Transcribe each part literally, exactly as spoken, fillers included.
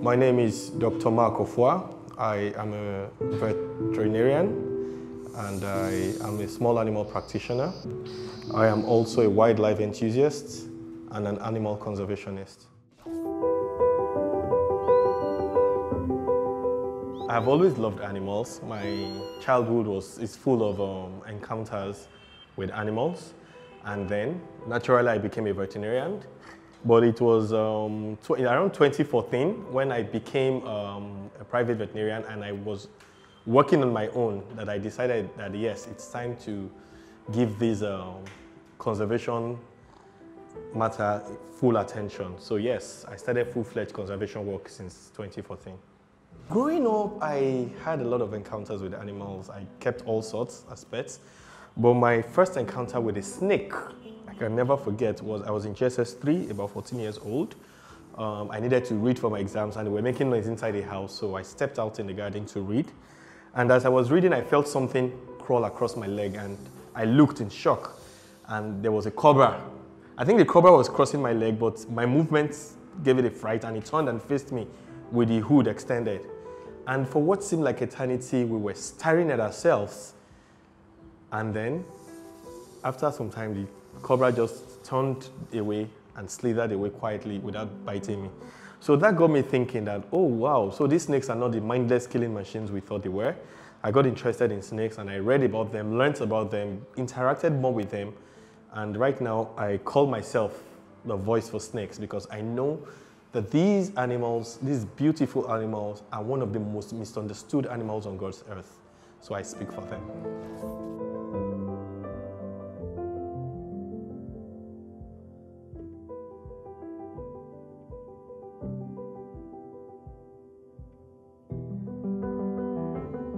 My name is Doctor Mark Ofua. I am a veterinarian and I am a small animal practitioner. I am also a wildlife enthusiast and an animal conservationist. I've always loved animals. My childhood was is full of um, encounters with animals. And then, naturally, I became a veterinarian. But it was um, tw around twenty fourteen when I became um, a private veterinarian and I was working on my own that I decided that, yes, it's time to give this um, conservation matter full attention. So, yes, I started full-fledged conservation work since twenty fourteen. Growing up, I had a lot of encounters with animals. I kept all sorts as pets, but my first encounter with a snake, I can never forget, was I was in G S S three, about fourteen years old. Um, I needed to read for my exams and they were making noise inside the house, so I stepped out in the garden to read. And as I was reading, I felt something crawl across my leg and I looked in shock. And there was a cobra. I think the cobra was crossing my leg, but my movements gave it a fright and it turned and faced me with the hood extended. And for what seemed like eternity, we were staring at ourselves. And then, after some time, the cobra just turned away and slithered away quietly without biting me. So that got me thinking that, oh wow, so these snakes are not the mindless killing machines we thought they were. I got interested in snakes and I read about them, learned about them, interacted more with them. And right now, I call myself the voice for snakes because I know that these animals, these beautiful animals, are one of the most misunderstood animals on God's earth. So I speak for them.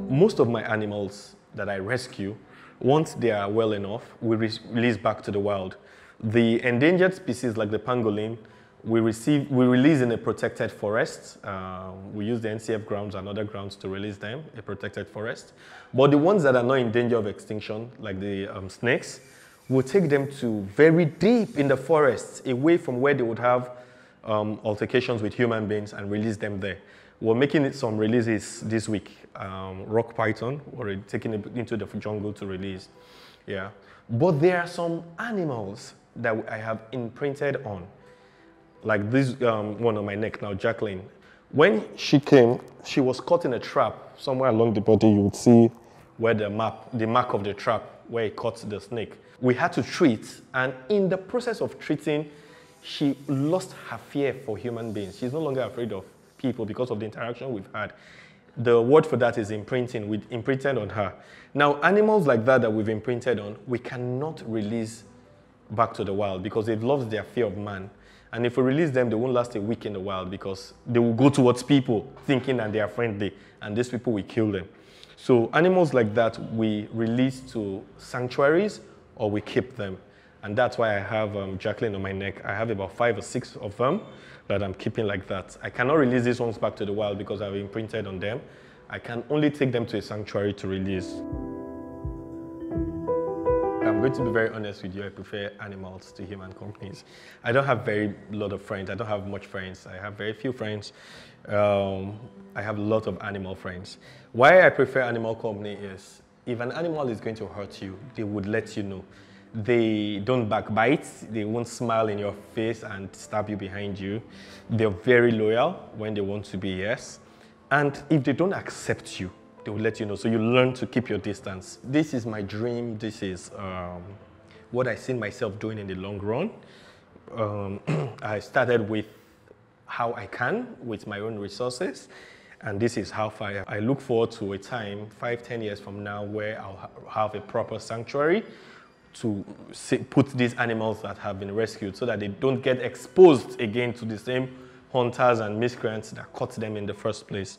Most of my animals that I rescue, once they are well enough, we release back to the wild. The endangered species like the pangolin, We, receive, we release in a protected forest. Uh, we use the N C F grounds and other grounds to release them, a protected forest. But the ones that are not in danger of extinction, like the um, snakes, we'll take them to very deep in the forest, away from where they would have um, altercations with human beings and release them there. We're making some releases this week. Um, rock python, we're taking it into the jungle to release. Yeah. But there are some animals that I have imprinted on. Like this um, one on my neck now, Jacqueline. When she came, she was caught in a trap. Somewhere along the body, you would see where the map, the mark of the trap, where it caught the snake. We had to treat, and in the process of treating, she lost her fear for human beings. She's no longer afraid of people because of the interaction we've had. The word for that is imprinting. We imprinted on her. Now, animals like that that we've imprinted on, we cannot release back to the wild because they've lost their fear of man. And if we release them, they won't last a week in the wild because they will go towards people thinking that they are friendly, and these people will kill them. So animals like that, we release to sanctuaries or we keep them. And that's why I have um, Jacqueline on my neck. I have about five or six of them that I'm keeping like that. I cannot release these ones back to the wild because I've imprinted on them. I can only take them to a sanctuary to release. I'm going to be very honest with you, I prefer animals to human companies. I don't have very lot of friends, I don't have much friends, I have very few friends. Um, I have a lot of animal friends. Why I prefer animal company is, if an animal is going to hurt you, they would let you know. They don't backbite, they won't smile in your face and stab you behind you. They're very loyal when they want to be, yes. And if they don't accept you, they will let you know, so you learn to keep your distance. This is my dream, this is um, what I see myself doing in the long run. Um, I started with how I can, with my own resources, and this is how far I look forward to a time, five, ten years from now, where I'll have a proper sanctuary to put these animals that have been rescued so that they don't get exposed again to the same hunters and miscreants that caught them in the first place.